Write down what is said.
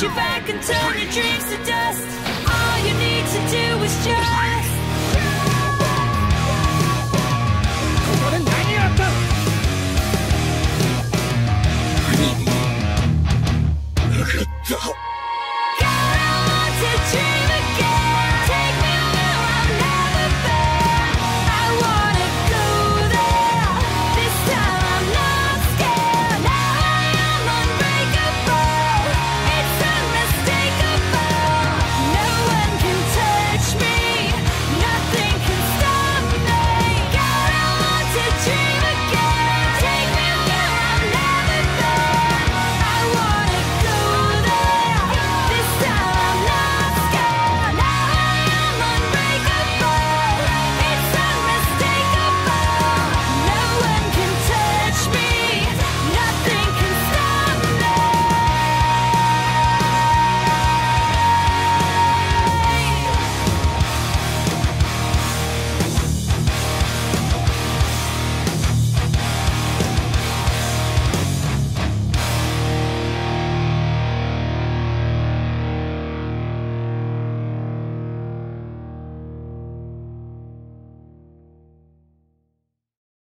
Get your back and turn your dreams to dust. All you need to do is just